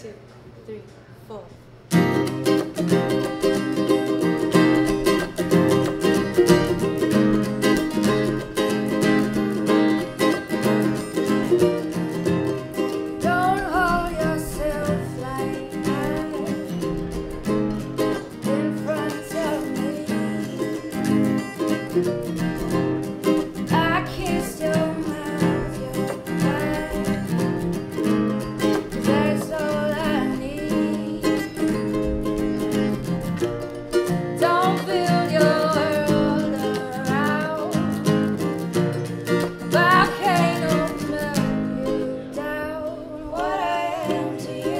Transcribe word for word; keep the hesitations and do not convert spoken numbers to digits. two, three, four. But I can't melt you down. What I am to you.